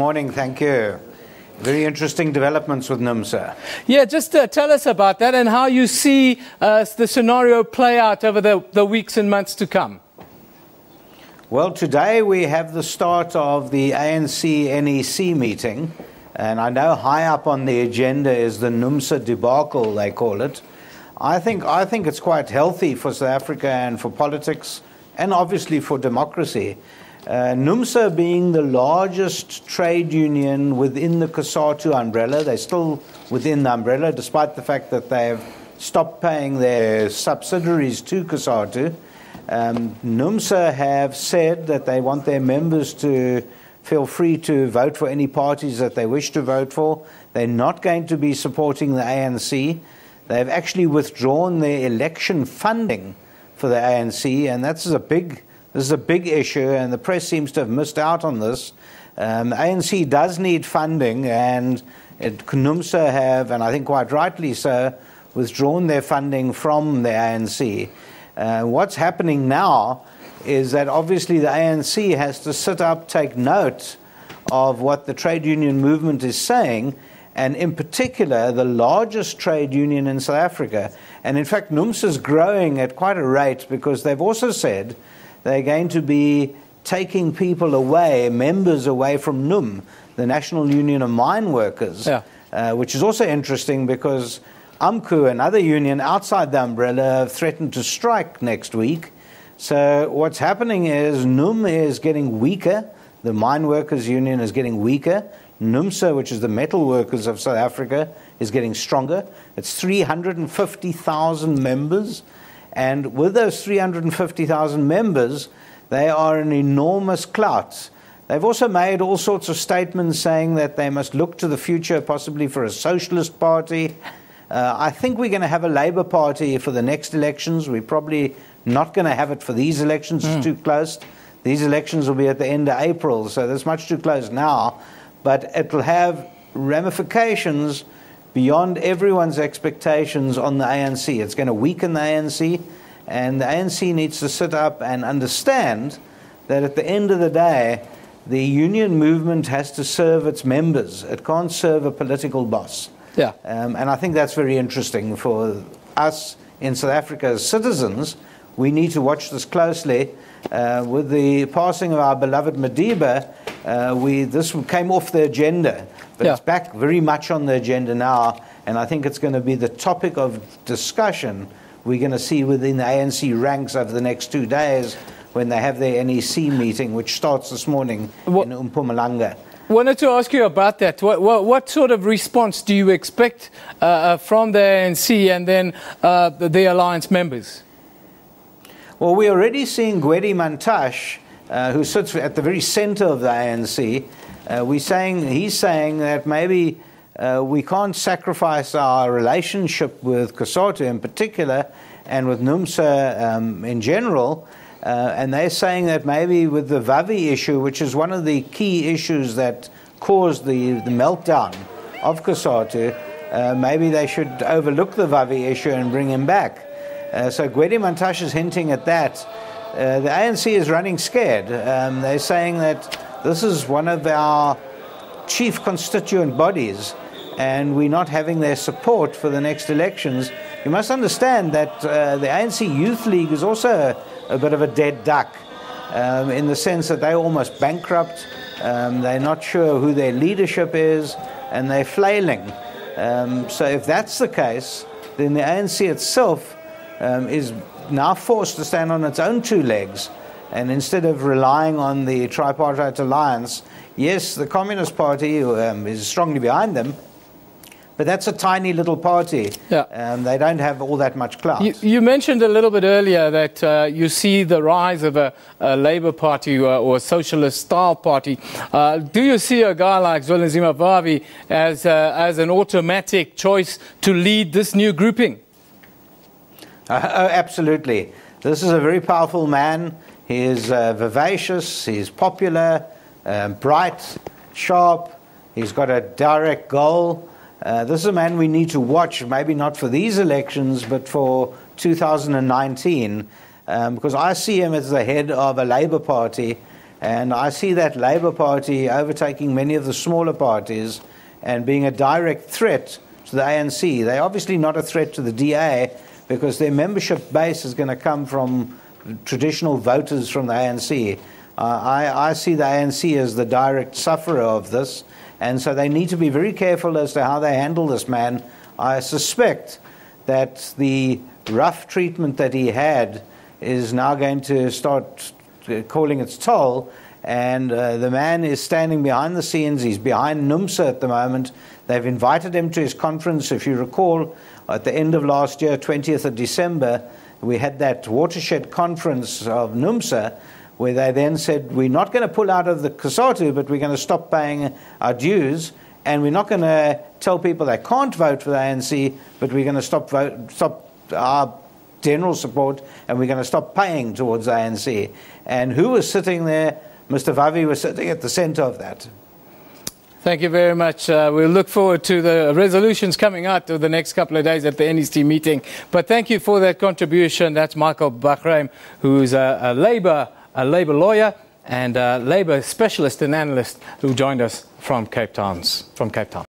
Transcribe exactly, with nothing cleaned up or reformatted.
Morning, thank you. Very interesting developments with NUMSA. Yeah, just uh, tell us about that and how you see uh, the scenario play out over the, the weeks and months to come. Well, today we have the start of the A N C N E C meeting, and I know high up on the agenda is the NUMSA debacle, they call it. I think, I think it's quite healthy for South Africa and for politics and obviously for democracy. Uh, NUMSA being the largest trade union within the COSATU umbrella, they're still within the umbrella despite the fact that they've stopped paying their subsidiaries to COSATU. Um, NUMSA have said that they want their members to feel free to vote for any parties that they wish to vote for. They're not going to be supporting the A N C. They've actually withdrawn their election funding for the A N C, and that's a big This is a big issue, and the press seems to have missed out on this. Um, A N C does need funding, and it, NUMSA have, and I think quite rightly so, withdrawn their funding from the A N C. Uh, what's happening now is that obviously the A N C has to sit up, take note of what the trade union movement is saying, and in particular, the largest trade union in South Africa. And in fact, NUMSA is growing at quite a rate because they've also said they're going to be taking people away, members away from NUM, the National Union of Mine Workers, yeah. uh, which is also interesting because U M K U, another union outside the umbrella, have threatened to strike next week. So what's happening is NUM is getting weaker. The Mine Workers Union is getting weaker. NUMSA, which is the Metal Workers of South Africa, is getting stronger. It's three hundred fifty thousand members. And with those three hundred fifty thousand members, they are an enormous clout. They've also made all sorts of statements saying that they must look to the future, possibly for a socialist party. Uh, I think we're going to have a Labour Party for the next elections. We're probably not going to have it for these elections. Mm. It's too close. These elections will be at the end of April, so that's much too close now. But it will have ramifications beyond everyone's expectations on the A N C. It's going to weaken the A N C, and the A N C needs to sit up and understand that at the end of the day, the union movement has to serve its members. It can't serve a political boss. Yeah. Um, and I think that's very interesting for us in South Africa as citizens. We need to watch this closely. Uh, with the passing of our beloved Madiba, uh, we, this came off the agenda. But yeah. It's back very much on the agenda now, and I think it's going to be the topic of discussion we're going to see within the A N C ranks over the next two days when they have their N E C meeting, which starts this morning what, in Mpumalanga. I wanted to ask you about that. What, what, what sort of response do you expect uh, from the A N C and then uh, the, the alliance members? Well, we're already seeing Gwede Mantashe, uh, who sits at the very center of the A N C, Uh, we're saying, he's saying that maybe uh, we can't sacrifice our relationship with COSATU in particular and with NUMSA um, in general. Uh, and they're saying that maybe with the Vavi issue, which is one of the key issues that caused the, the meltdown of COSATU, uh, maybe they should overlook the Vavi issue and bring him back. Uh, so Gwede Mantashe is hinting at that. Uh, the A N C is running scared. Um, they're saying that this is one of our chief constituent bodies, and we're not having their support for the next elections. You must understand that uh, the A N C Youth League is also a bit of a dead duck um, in the sense that they're almost bankrupt, um, they're not sure who their leadership is, and they're flailing. Um, so if that's the case, then the A N C itself um, is now forced to stand on its own two legs. And instead of relying on the Tripartite Alliance, yes, the Communist Party um, is strongly behind them, but that's a tiny little party, yeah. And they don't have all that much clout. You, you mentioned a little bit earlier that uh, you see the rise of a, a Labour Party uh, or a socialist-style party. Uh, do you see a guy like Zwelinzima Vavi as, uh, as an automatic choice to lead this new grouping? Uh, oh, absolutely. This is a very powerful man. He is uh, vivacious, he's popular, uh, bright, sharp, he's got a direct goal. Uh, this is a man we need to watch, maybe not for these elections, but for two thousand nineteen, um, because I see him as the head of a Labour Party And I see that Labour Party overtaking many of the smaller parties and being a direct threat to the A N C. They're obviously not a threat to the D A because their membership base is going to come from traditional voters from the A N C. Uh, I, I see the A N C as the direct sufferer of this, and so they need to be very careful as to how they handle this man. I suspect that the rough treatment that he had is now going to start calling its toll, and uh, the man is standing behind the scenes. He's behind NUMSA at the moment. They've invited him to his conference. If you recall, at the end of last year, twentieth of December, we had that watershed conference of NUMSA, where they then said, we're not going to pull out of the COSATU, but we're going to stop paying our dues, and we're not going to tell people they can't vote for the A N C, but we're going to stop vote, stop our general support, and we're going to stop paying towards the A N C. And who was sitting there? Mister Vavi was sitting at the center of that. Thank you very much. Uh, we'll look forward to the resolutions coming out over the next couple of days at the N E C meeting. But thank you for that contribution. That's Michael Bagraim, who is a, a Labour a Labour lawyer and a Labour specialist and analyst who joined us from Cape Town. From Cape Town.